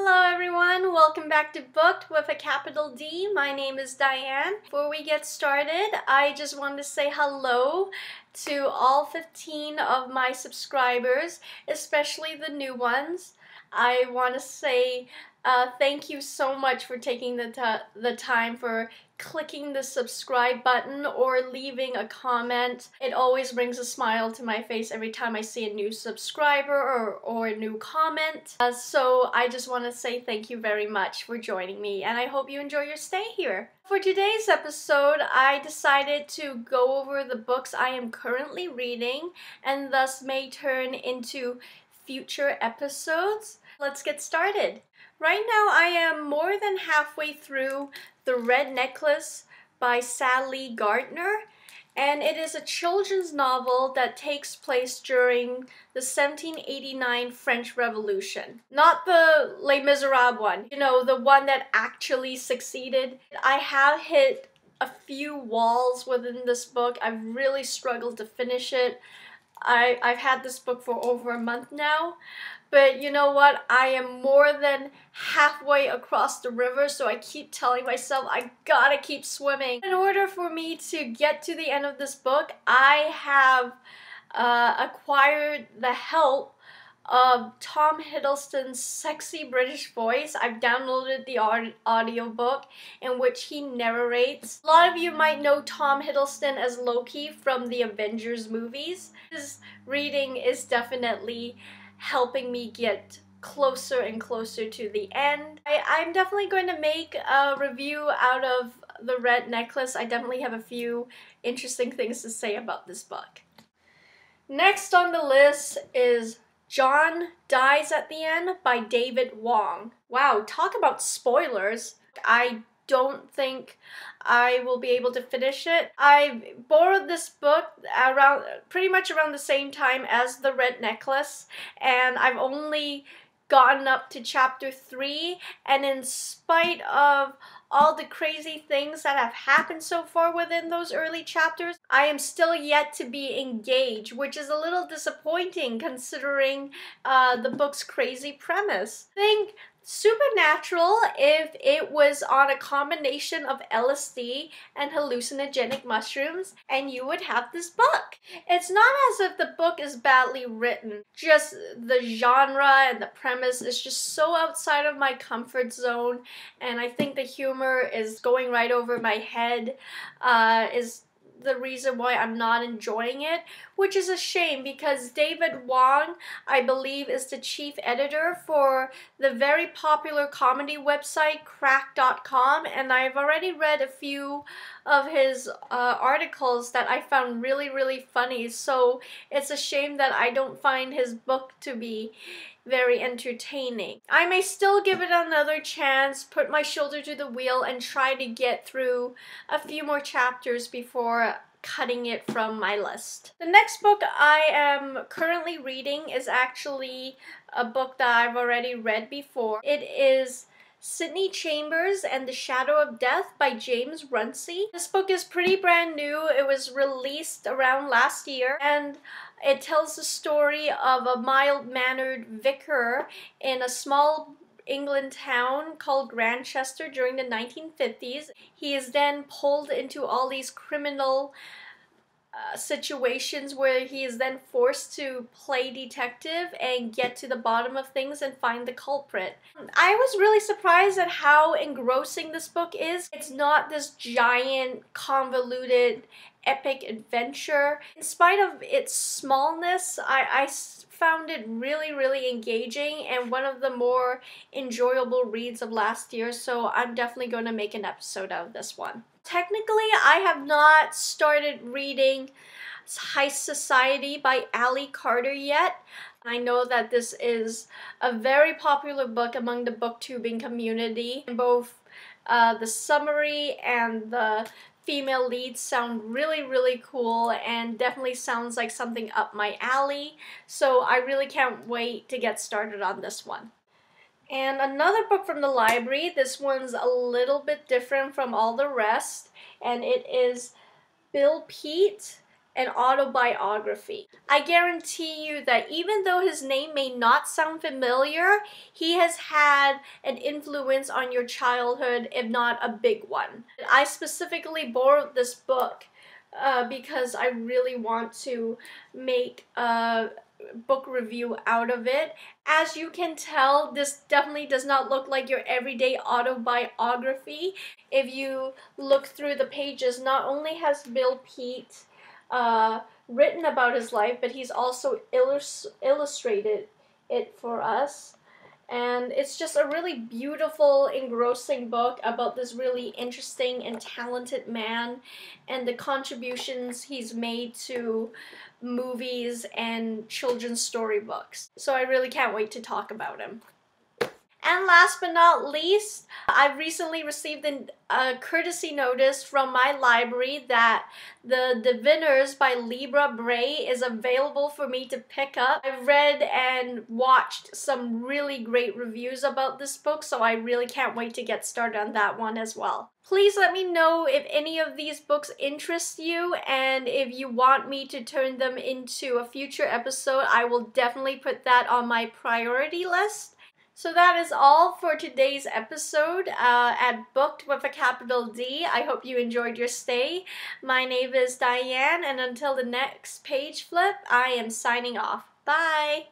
Hello everyone, welcome back to Booked with a capital D. My name is Diane. Before we get started, I just wanted to say hello to all 15 of my subscribers, especially the new ones. I want to say thank you so much for taking the time for clicking the subscribe button or leaving a comment. It always brings a smile to my face every time I see a new subscriber or a new comment. So I just want to say thank you very much for joining me, and I hope you enjoy your stay here. For today's episode, I decided to go over the books I am currently reading and thus may turn into future episodes. Let's get started. Right now I am more than halfway through The Red Necklace by Sally Gardner, and it is a children's novel that takes place during the 1789 French Revolution. Not the Les Miserables one, you know, the one that actually succeeded. I have hit a few walls within this book. I've really struggled to finish it. I've had this book for over a month now, but you know what? I am more than halfway across the river, so I keep telling myself I gotta keep swimming. In order for me to get to the end of this book, I have acquired the help of Tom Hiddleston's sexy British voice. I've downloaded the audiobook in which he narrates. A lot of you might know Tom Hiddleston as Loki from the Avengers movies. His reading is definitely helping me get closer and closer to the end. I'm definitely going to make a review out of The Red Necklace. I definitely have a few interesting things to say about this book. Next on the list is John Dies at the End by David Wong. Wow, talk about spoilers. I don't think I will be able to finish it. I borrowed this book pretty much around the same time as The Red Necklace, and I've only gotten up to chapter 3, and in spite of all the crazy things that have happened so far within those early chapters, I am still yet to be engaged, which is a little disappointing considering the book's crazy premise. I think supernatural if it was on a combination of LSD and hallucinogenic mushrooms, and you would have this book. It's not as if the book is badly written, just the genre and the premise is just so outside of my comfort zone, and I think the humor is going right over my head is the reason why I'm not enjoying it, which is a shame because David Wong, I believe, is the chief editor for the very popular comedy website crack.com, and I've already read a few of his articles that I found really, really funny, so it's a shame that I don't find his book to be very entertaining. I may still give it another chance, put my shoulder to the wheel, and try to get through a few more chapters before cutting it from my list. The next book I am currently reading is actually a book that I've already read before. It is Sydney Chambers and the Shadow of Death by James Runcie. This book is pretty brand new. It was released around last year, and it tells the story of a mild-mannered vicar in a small England town called Grantchester during the 1950s. He is then pulled into all these criminal situations where he is then forced to play detective and get to the bottom of things and find the culprit. I was really surprised at how engrossing this book is. It's not this giant, convoluted, epic adventure. In spite of its smallness, I found it really, really engaging and one of the more enjoyable reads of last year, so I'm definitely going to make an episode out of this one. Technically, I have not started reading Heist Society by Ally Carter yet. I know that this is a very popular book among the booktubing community. Both the summary and the female leads sound really, really cool and definitely sounds like something up my alley, so I really can't wait to get started on this one. And another book from the library, this one's a little bit different from all the rest, and it is Bill Peet an autobiography. I guarantee you that even though his name may not sound familiar, he has had an influence on your childhood, if not a big one. I specifically borrowed this book because I really want to make a book review out of it. As you can tell, this definitely does not look like your everyday autobiography. If you look through the pages, not only has Bill Peet written about his life, but he's also illustrated it for us. And it's just a really beautiful, engrossing book about this really interesting and talented man and the contributions he's made to movies and children's storybooks. So I really can't wait to talk about him. And last but not least, I've recently received a courtesy notice from my library that The Diviners by Libba Bray is available for me to pick up. I've read and watched some really great reviews about this book, so I really can't wait to get started on that one as well. Please let me know if any of these books interest you, and if you want me to turn them into a future episode, I will definitely put that on my priority list. So that is all for today's episode at Booked with a capital D. I hope you enjoyed your stay. My name is Diane, and until the next page flip, I am signing off. Bye!